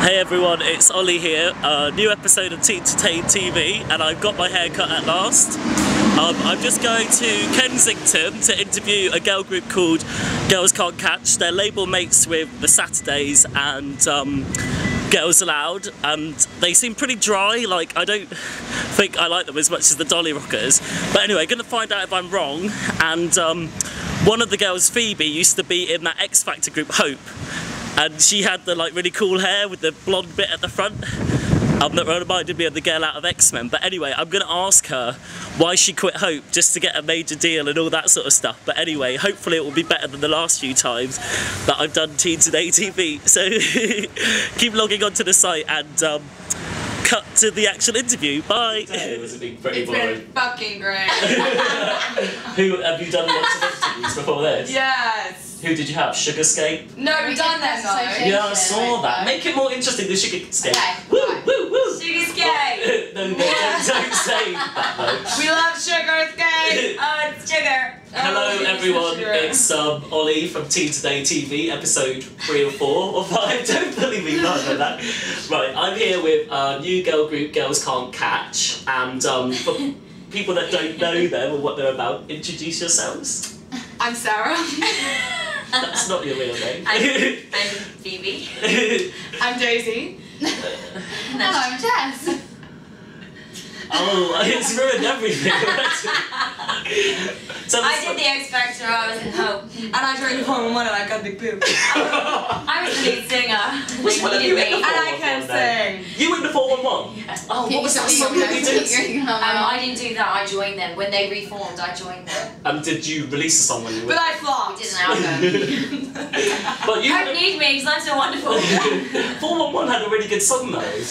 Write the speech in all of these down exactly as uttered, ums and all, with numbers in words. Hey everyone, it's Ollie here, uh, new episode of Teen To Tane T V, and I've got my hair cut at last. Um, I'm just going to Kensington to interview a girl group called Girls Can't Catch. They're label mates with the Saturdays and um, Girls Aloud, and they seem pretty dry. Like, I don't think I like them as much as the Dolly Rockers. But anyway, gonna find out if I'm wrong, and um, one of the girls, Phoebe, used to be in that X Factor group, Hope. And she had the like really cool hair with the blonde bit at the front. Um, that reminded me of the girl out of X-Men. But anyway, I'm going to ask her why she quit Hope just to get a major deal and all that sort of stuff. But anyway, hopefully it will be better than the last few times that I've done Teen To Tane T V. So keep logging onto the site and um, cut to the actual interview. Bye. It was been pretty it's boring. Been fucking great. Who have you done lots of interviews before this? Yes. Who did you have? Sugarscape? No, we've done that though. Yeah, I saw that. Make it more interesting than Sugarscape. Okay. Woo, woo, woo! Sugarscape! No, no, don't, don't say that though. We love Sugarscape! Oh, it's sugar! Hello oh, everyone, it's um, Ollie from Teen To Tane T V, episode three or four or five, don't believe me, not like that. Right, I'm here with a uh, new girl group, Girls Can't Catch, and um, for people that don't know them or what they're about, introduce yourselves. I'm Sarah. That's not your real name. I'm, I'm Phoebe. I'm Daisy. No, I'm Jess. Oh, it's ruined everything. So I did the X Factor, I was in Hope, and I joined four one one and I got big boobs. I was the lead singer. Which one of you in the four one one? And I can sing. You in the four one one? Yeah. Oh, what was that song that you did? Um, I didn't do that, I joined them. When they reformed, I joined them. And did you release a song when you were? But I flopped. We did an album. But you don't need me because I'm so wonderful. four one one had a really good song though.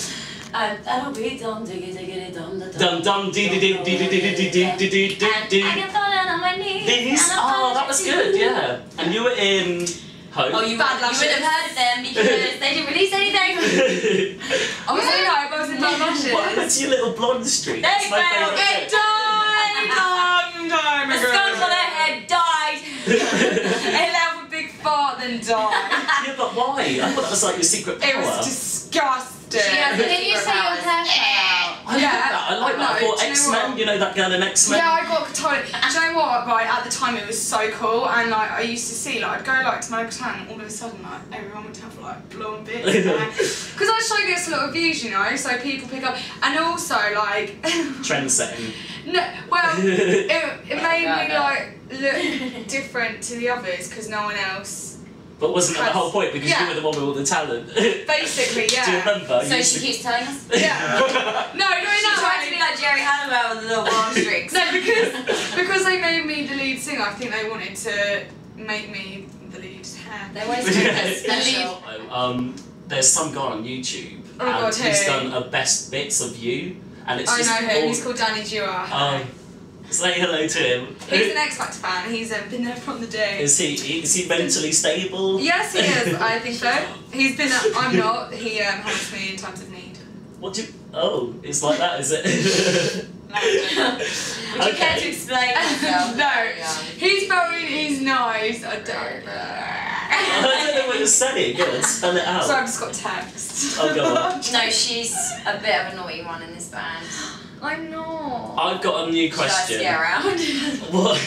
Um, that'll be dum diggy diggy dum da dum dum dee dee dee dee dee dee dee dee dee dee. I get falling on my knees. Oh, that was good, yeah. And you were in Hope. Oh, you would have heard of them because they didn't release anything. I was in Hope, I was in Bad Lashes. What happened to your little blonde streak? They failed. It died long time ago. The skull on their head died. It left a big fart then died. Yeah, but why? I thought that was like your secret power. It was disgusting. Yeah, did you say your hair fell out? I yeah. like that, I like that. No, for X-Men, you know that girl in X-Men? Yeah, I got guitar. Do you know what, right, at the time it was so cool, and like, I used to see, like, I'd go like to my guitar and all of a sudden, like, everyone would have like, blonde bits. Because I show this a lot of views, you know, so people pick up, and also, like... Trend setting. No, well, it, it made yeah, me, like, look different to the others, because no one else... But wasn't that the whole point? Because yeah. you were the one with all the talent. Basically, yeah. Do you remember? So you she keeps telling us? Yeah. no, no, no. She tried to be like Jerry Halliwell with the little arm streaks. No, because, because they made me the lead singer, I think they wanted to make me the lead hair. They wanted to make us special. The lead. Um, there's some guy on YouTube, oh, and God, he's who? done a best bits of you. And it's I just know him, all... he's called Danny Dewar. Um, Say hello to him. He's an X Factor fan. He's um, been there from the day. Is he? Is he mentally stable? Yes, he is. I think so. He's been. A, I'm not. He um, helps me in times of need. What do? You, oh, it's like that, is it? No, would okay. you care to explain yourself? No. Yeah. He's very. He's nice. I don't know. I don't know what you're saying. Yeah, spell it out. So I've just got text. Oh God. No, she's a bit of a naughty one in this band. I'm not. I've got a new question. Should I see around? What?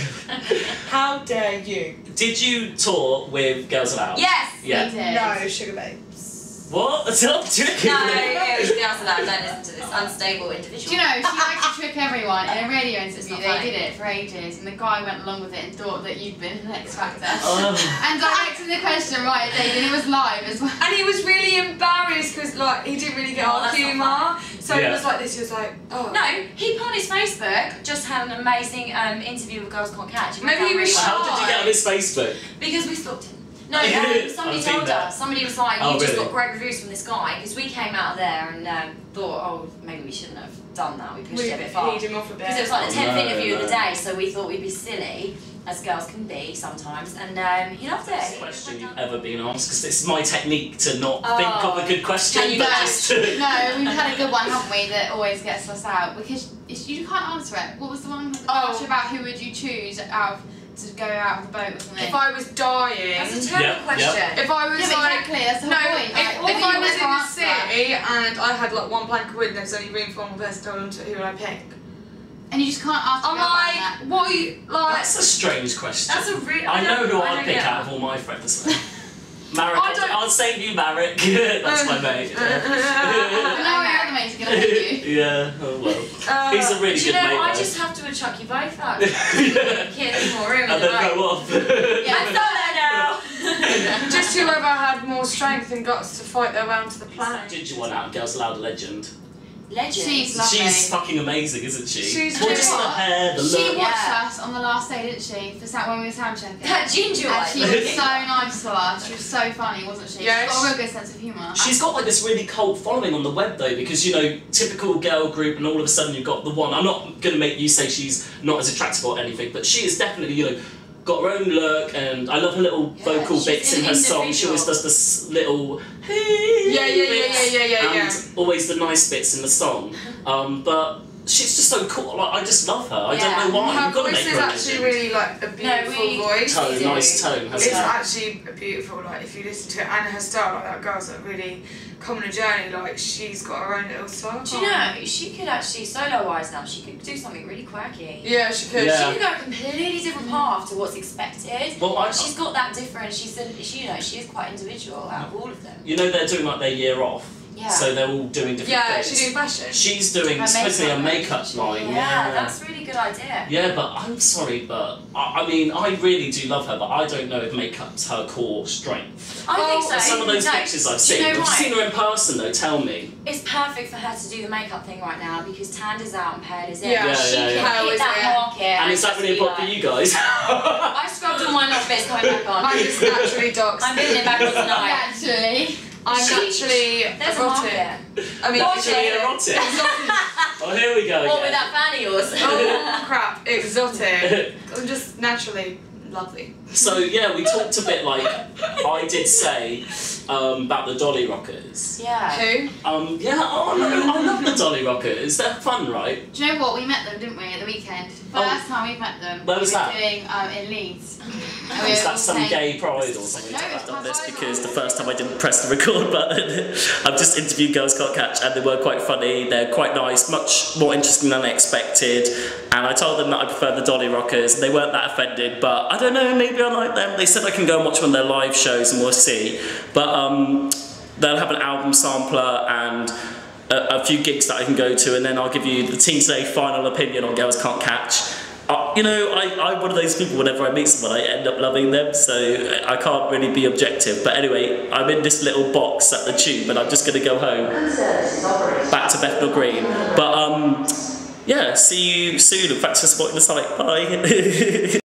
How dare you? Did you tour with Girls Aloud? Yes. Yeah. We did. No, Sugar Babes. What? Stop tricking me. No, it was Girls Aloud. Don't listen to this unstable individual. Do you know, she liked to trick everyone in a radio interview. They funny. did it for ages, and the guy went along with it and thought that you'd been an X Factor. Um. And I asked him the question right at the end, and it was live as well. And he was really embarrassed because, like, he didn't really get our oh, humour. So yeah. he was like this, he was like, oh. No, he put on his Facebook, just had an amazing um, interview with Girls Can't Catch. Maybe he was shy. How did you get on his Facebook? Because we stalked him. No, um, somebody told us. Somebody was like, oh, you just really? got great reviews from this guy. Because we came out of there and um, thought, oh, maybe we shouldn't have done that. We pushed we it a bit far. Because it was like the tenth oh, no, interview no. of the day, so we thought we'd be silly. As girls can be sometimes, and um, he loved it. Best question you've ever been asked, because it's my technique to not oh. think of a good question. You but just to... No, we've had a good one, haven't we, that always gets us out, because you can't answer it. What was the one oh. about who would you choose out of to go out of the boat, wasn't it? If I was dying... That's a terrible yeah, question. Yeah. If I was yeah, like... Exactly, that's the whole no, point. Like, if, if, if I was in the city that. and I had like one plank of wood and there was only room for one person, told them to, who would I pick? And you just can't ask I'm like, what are you... Like, that's a strange question. That's a real... I, I know who I'd pick out of all my friends. Marek, I'll save you, Marek. That's my mate. I know your other mate's going to hate you. Yeah, oh well. Uh, He's a really good you know, mate. I though. just have to have Chucky both up. Here, there's more room. And then go off. Yeah, I'm not there now. Just whoever had more strength and guts to fight their way onto the planet. Did you want out of Girls Aloud Legend? Legend. She's lovely. She's fucking amazing, isn't she? She's gorgeous. Just the hair, the look. She watched yeah. us on the last day, didn't she? For that when we were sound checking. That ginger one. She was so nice to us. She was so funny, wasn't she? Yeah, she's got a real good sense of humour. She's got like this really cult following on the web though, because you know, typical girl group, and all of a sudden you've got the one. I'm not gonna make you say she's not as attractive or anything, but she is definitely, you know, got her own look, and I love her little yeah, vocal bits in her song. She always does this little hey yeah, yeah, bits, yeah, yeah, yeah, yeah, yeah. and always the nice bits in the song. Um, but she's just so cool. Like, I just love her. I yeah. don't know why. Her You've got voice to make her is actually really like a beautiful no, we, voice. Tone, nice tone. It's it? actually beautiful. Like if you listen to it, and her style, like that girl's like really common a journey. Like she's got her own little style. Do you know she could actually solo wise now? She could do something really quirky. Yeah, she could. Yeah. She could go a completely different path to what's expected. Well, I, she's got that different. She said, you know, she is quite individual out of all of them. You know, they're doing like their year off. Yeah. So they're all doing different yeah, things. Yeah, she's doing fashion. She's doing especially a makeup line. Yeah, yeah, that's a really good idea. Yeah, but I'm sorry, but I, I mean, I really do love her, but I don't know if makeup's her core strength. I well, think so. Some of those no, pictures I've seen, I've you know seen her in person though, tell me. It's perfect for her to do the makeup thing right now because Tanda's out and Pearl is in. Yeah, yeah, she yeah, can yeah. hit that yeah. market. And, and is that really a pop for you guys? I scrubbed all my lot bits coming back on. I'm just naturally doxed. I'm putting it back on tonight. Naturally. I'm she, naturally erotic. I mean, naturally erotic. Oh, here we go. What again. With that fanny yours? Oh crap, exotic. I'm just naturally lovely. So yeah, we talked a bit like I did say um, about the Dolly Rockers. Yeah. Who? Um, yeah. Oh no, I love the Dolly Rockers. They're fun, right? Do you know what? We met them, didn't we, at the weekend? First oh. time we met them. Where was we were that? Doing um, in Leeds. I mean, is that some gay pride or something? No, like that? I've done this because the first time I didn't press the record button. I've just interviewed Girls Can't Catch and they were quite funny, they're quite nice, much more interesting than I expected. And I told them that I prefer the Dolly Rockers, and they weren't that offended, but I don't know, maybe I like them. They said I can go and watch one of their live shows and we'll see. But um, they'll have an album sampler and a, a few gigs that I can go to, and then I'll give you the Teen To Tane final opinion on Girls Can't Catch. Uh, you know, I, I'm one of those people, whenever I meet someone, I end up loving them, so I can't really be objective. But anyway, I'm in this little box at the Tube, and I'm just going to go home, back to Bethnal Green. But, um, yeah, see you soon, and thanks for supporting the site. Bye!